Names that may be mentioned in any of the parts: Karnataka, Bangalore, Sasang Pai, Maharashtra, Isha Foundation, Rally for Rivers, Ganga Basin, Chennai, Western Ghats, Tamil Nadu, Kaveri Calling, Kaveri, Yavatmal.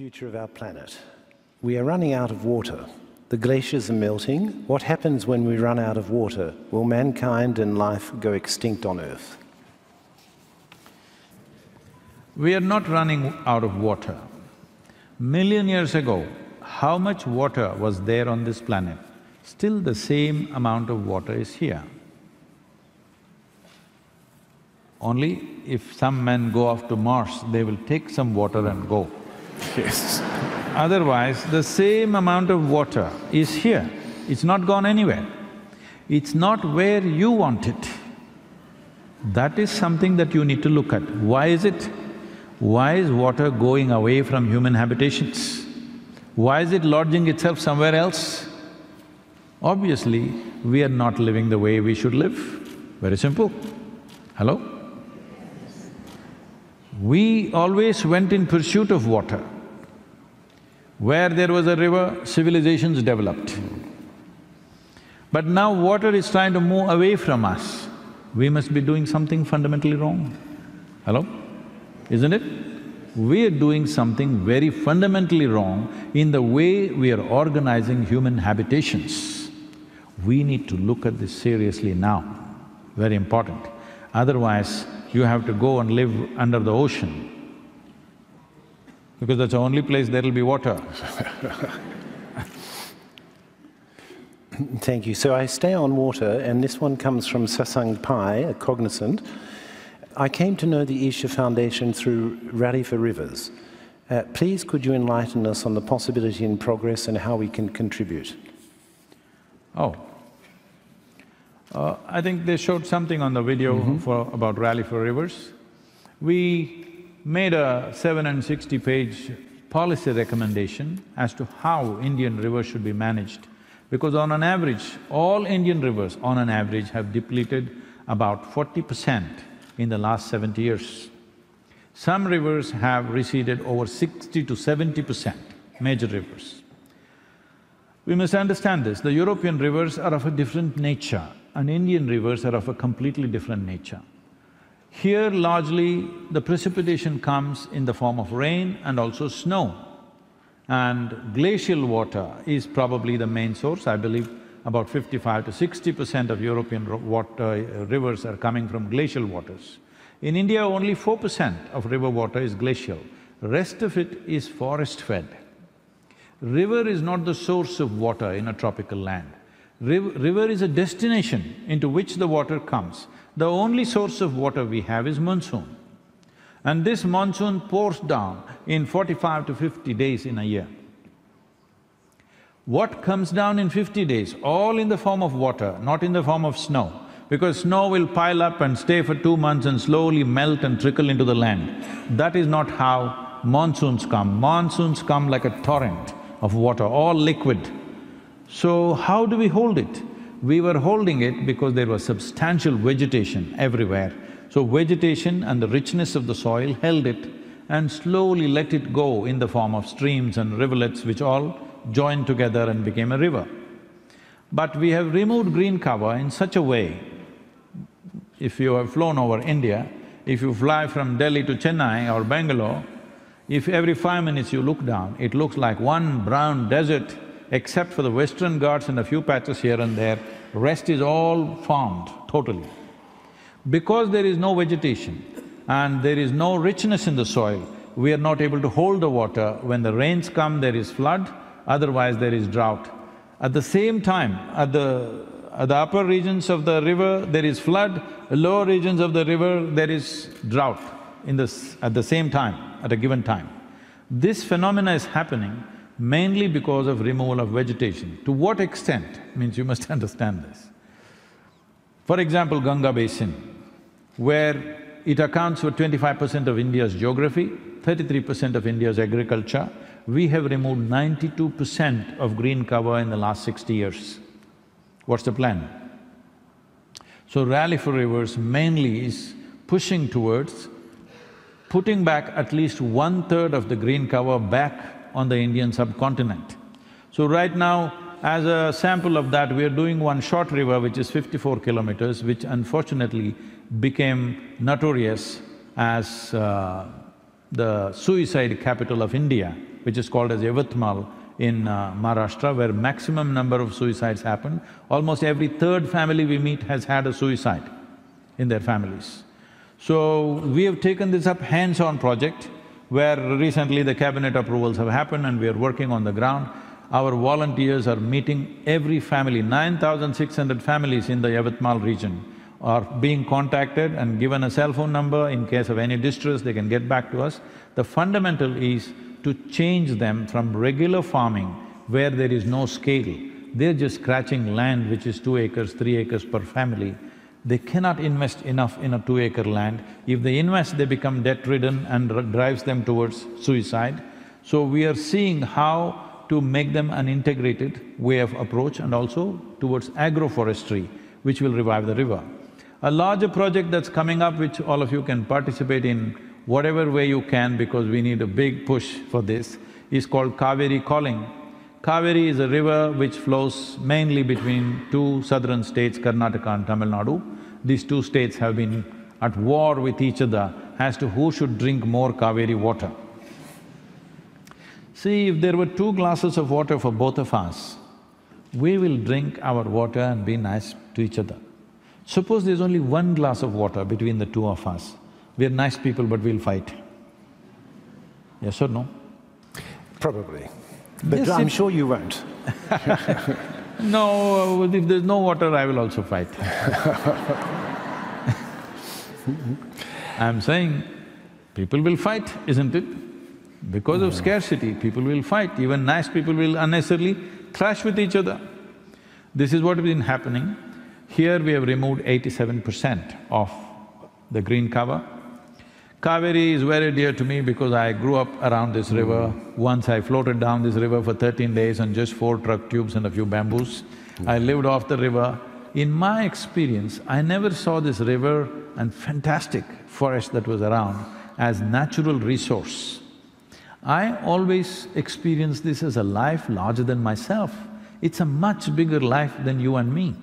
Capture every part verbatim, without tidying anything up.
future of our planet. We are running out of water. The glaciers are melting. What happens when we run out of water? Will mankind and life go extinct on Earth? We are not running out of water. Million years ago, how much water was there on this planet? Still the same amount of water is here. Only if some men go off to Mars, they will take some water and go. Yes. Otherwise, the same amount of water is here. It's not gone anywhere. It's not where you want it. That is something that you need to look at. Why is it? Why is water going away from human habitations? Why is it lodging itself somewhere else? Obviously, we are not living the way we should live. Very simple. Hello? We always went in pursuit of water. Where there was a river, civilizations developed. But now water is trying to move away from us. We must be doing something fundamentally wrong. Hello? Isn't it? We are doing something very fundamentally wrong in the way we are organizing human habitations. We need to look at this seriously now, very important. Otherwise, you have to go and live under the ocean, because that's the only place there'll be water. Thank you. So I stay on water, and this one comes from Sasang Pai, a cognizant. I came to know the Isha Foundation through Rally for Rivers. Uh, please could you enlighten us on the possibility and progress and how we can contribute? Oh. Uh, I think they showed something on the video mm-hmm. for… about Rally for Rivers. We made a seven and sixty page policy recommendation as to how Indian rivers should be managed, because on an average, all Indian rivers on an average have depleted about forty percent in the last seventy years. Some rivers have receded over sixty to seventy percent, major rivers. We must understand this, the European rivers are of a different nature and Indian rivers are of a completely different nature. Here largely the precipitation comes in the form of rain and also snow, and glacial water is probably the main source. I believe about fifty-five to sixty percent of European water, rivers are coming from glacial waters. In India, only four percent of river water is glacial, rest of it is forest-fed. River is not the source of water in a tropical land. River is a destination into which the water comes. The only source of water we have is monsoon. And this monsoon pours down in forty-five to fifty days in a year. What comes down in fifty days, all in the form of water, not in the form of snow, because snow will pile up and stay for two months and slowly melt and trickle into the land. That is not how monsoons come. Monsoons come like a torrent of water, all liquid. So how do we hold it? We were holding it because there was substantial vegetation everywhere. So vegetation and the richness of the soil held it and slowly let it go in the form of streams and rivulets which all joined together and became a river. But we have removed green cover in such a way, if you have flown over India, if you fly from Delhi to Chennai or Bangalore, if every five minutes you look down, it looks like one brown desert. Except for the Western Ghats and a few patches here and there, rest is all farmed totally. Because there is no vegetation and there is no richness in the soil, we are not able to hold the water. When the rains come, there is flood, otherwise there is drought. At the same time, at the… at the upper regions of the river, there is flood, lower regions of the river, there is drought in this… at the same time, at a given time. This phenomena is happening mainly because of removal of vegetation. To what extent means you must understand this. For example, Ganga Basin, where it accounts for twenty-five percent of India's geography, thirty-three percent of India's agriculture, we have removed ninety-two percent of green cover in the last sixty years. What's the plan? So Rally for Rivers mainly is pushing towards putting back at least one-third of the green cover back on the Indian subcontinent. So right now, as a sample of that, we are doing one short river which is fifty-four kilometers, which unfortunately became notorious as uh, the suicide capital of India. which is called as Yavatmal in uh, Maharashtra, where maximum number of suicides happened. Almost every third family we meet has had a suicide in their families. So, we have taken this up hands-on project, where recently the cabinet approvals have happened and we are working on the ground. Our volunteers are meeting every family. nine thousand six hundred families in the Yavatmal region are being contacted and given a cell phone number. In case of any distress, they can get back to us. The fundamental is to change them from regular farming, where there is no scale. They're just scratching land which is two acres, three acres per family. They cannot invest enough in a two-acre land. If they invest, they become debt-ridden and drives them towards suicide. So we are seeing how to make them an integrated way of approach, and also towards agroforestry, which will revive the river. A larger project that's coming up, which all of you can participate in whatever way you can, because we need a big push for this, is called Kaveri Calling. Kaveri is a river which flows mainly between two southern states, Karnataka and Tamil Nadu. These two states have been at war with each other as to who should drink more Kaveri water. See, if there were two glasses of water for both of us, we will drink our water and be nice to each other. Suppose there's only one glass of water between the two of us, we're nice people but we'll fight. Yes or no? Probably. But yes, I'm sure you won't. No, if there's no water, I will also fight. I'm saying, people will fight, isn't it? Because of scarcity, people will fight. Even nice people will unnecessarily clash with each other. This is what has been happening. Here we have removed eighty-seven percent of the green cover. Kaveri is very dear to me because I grew up around this river. Mm. Once I floated down this river for thirteen days on just four truck tubes and a few bamboos. Mm. I lived off the river. In my experience, I never saw this river and fantastic forest that was around as natural resource. I always experienced this as a life larger than myself. It's a much bigger life than you and me.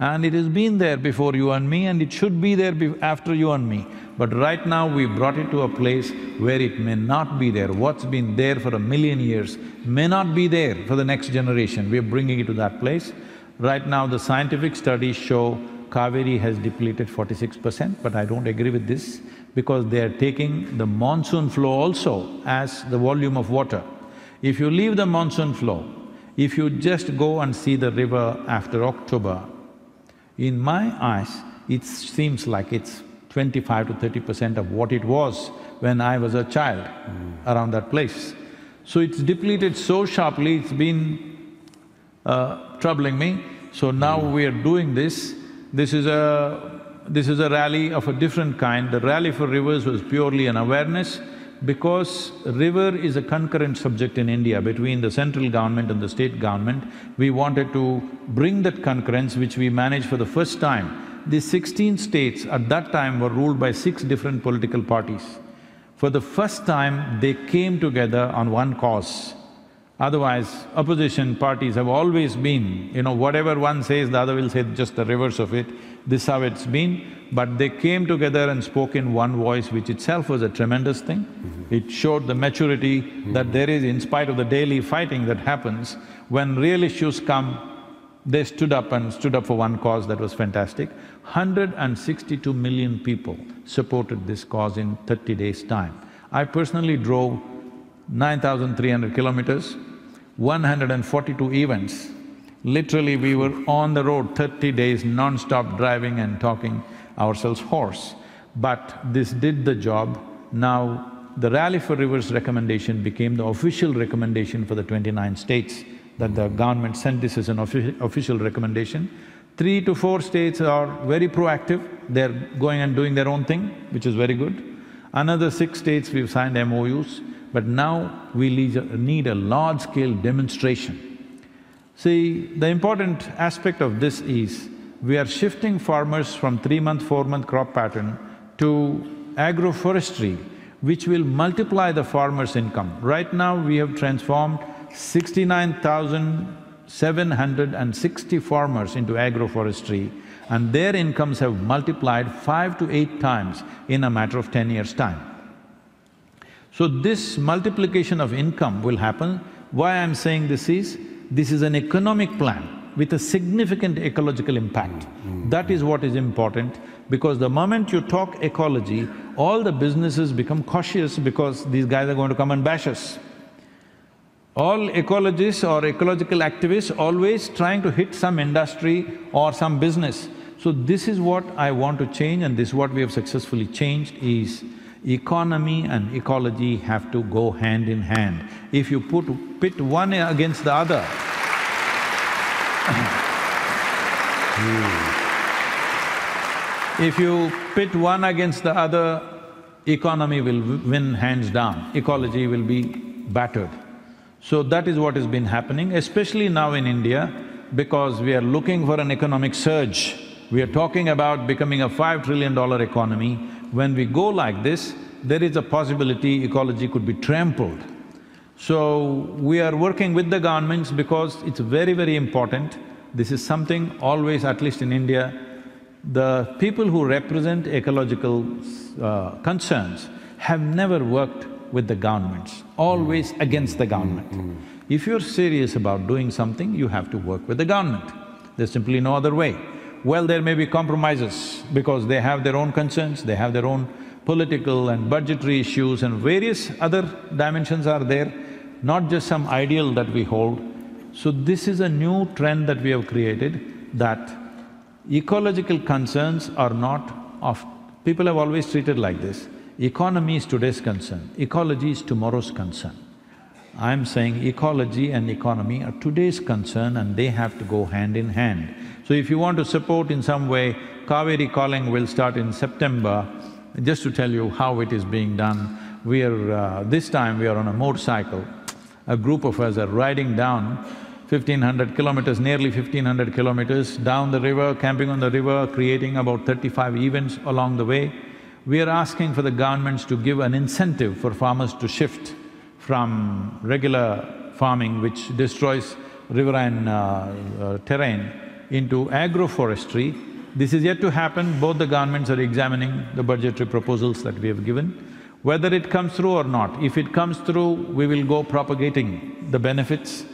And it has been there before you and me, and it should be there be after you and me. But right now we brought it to a place where it may not be there. What's been there for a million years may not be there for the next generation. We're bringing it to that place. Right now the scientific studies show Kaveri has depleted forty-six percent, but I don't agree with this, because they are taking the monsoon flow also as the volume of water. If you leave the monsoon flow, if you just go and see the river after October, in my eyes, it seems like it's twenty-five to thirty percent of what it was when I was a child mm. around that place. So it's depleted so sharply, it's been uh, troubling me. So now mm. we are doing this. This is a… this is a rally of a different kind. The Rally for Rivers was purely an awareness, because river is a concurrent subject in India between the central government and the state government. We wanted to bring that concurrence, which we managed for the first time. The sixteen states at that time were ruled by six different political parties. For the first time, they came together on one cause. Otherwise, opposition parties have always been, you know, whatever one says, the other will say just the reverse of it. This is how it's been. But they came together and spoke in one voice, which itself was a tremendous thing. Mm-hmm. It showed the maturity mm-hmm. that there is, in spite of the daily fighting that happens, when real issues come, they stood up and stood up for one cause. That was fantastic. one hundred sixty-two million people supported this cause in thirty days' time. I personally drove nine thousand three hundred kilometers, one hundred forty-two events. Literally, we were on the road thirty days non-stop driving and talking ourselves hoarse. But this did the job. Now, the Rally for Rivers recommendation became the official recommendation for the twenty-nine states, that the government sent this as an offic- official recommendation. Three to four states are very proactive, they're going and doing their own thing, which is very good. Another six states we've signed M O Us, but now we need a large-scale demonstration. See, the important aspect of this is, we are shifting farmers from three-month, four-month crop pattern to agroforestry, which will multiply the farmer's income. Right now, we have transformed sixty-nine thousand seven hundred sixty farmers into agroforestry, and their incomes have multiplied five to eight times in a matter of ten years' time. So this multiplication of income will happen. Why I'm saying this is, this is an economic plan with a significant ecological impact. Mm-hmm. That is what is important, because the moment you talk ecology, all the businesses become cautious because these guys are going to come and bash us. All ecologists or ecological activists always trying to hit some industry or some business. So this is what I want to change, and this is what we have successfully changed is economy and ecology have to go hand in hand. If you put… pit one against the other if you pit one against the other, economy will win hands down, ecology will be battered. So that is what has been happening, especially now in India, because we are looking for an economic surge. We are talking about becoming a five trillion dollar economy. When we go like this, there is a possibility ecology could be trampled. So we are working with the governments because it's very, very important. This is something always, at least in India, the people who represent ecological uh, concerns have never worked with the governments, always mm. against the government. Mm. Mm. If you're serious about doing something, you have to work with the government. There's simply no other way. Well, there may be compromises because they have their own concerns, they have their own political and budgetary issues and various other dimensions are there, not just some ideal that we hold. So this is a new trend that we have created, that ecological concerns are not of… people have always treated like this. Economy is today's concern, ecology is tomorrow's concern. I'm saying ecology and economy are today's concern and they have to go hand in hand. So if you want to support in some way, Kaveri Calling will start in September. Just to tell you how it is being done, we are… Uh, this time we are on a motorcycle. A group of us are riding down fifteen hundred kilometers, nearly fifteen hundred kilometers down the river, camping on the river, creating about thirty-five events along the way. We are asking for the governments to give an incentive for farmers to shift from regular farming, which destroys riverine uh, uh, terrain, into agroforestry. This is yet to happen. Both the governments are examining the budgetary proposals that we have given. Whether it comes through or not, if it comes through, we will go propagating the benefits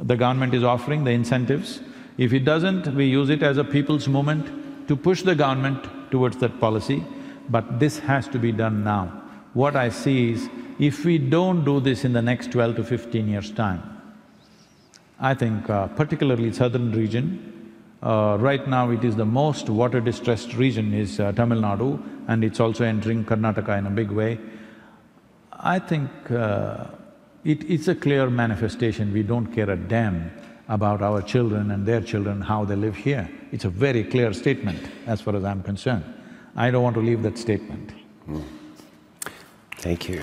the government is offering, the incentives. If it doesn't, we use it as a people's movement to push the government towards that policy. But this has to be done now. What I see is, if we don't do this in the next twelve to fifteen years' time, I think uh, particularly southern region, uh, right now it is the most water-distressed region is uh, Tamil Nadu, and it's also entering Karnataka in a big way. I think uh, it, it's a clear manifestation, we don't care a damn about our children and their children, how they live here. It's a very clear statement as far as I'm concerned. I don't want to leave that statement. Mm. Thank you.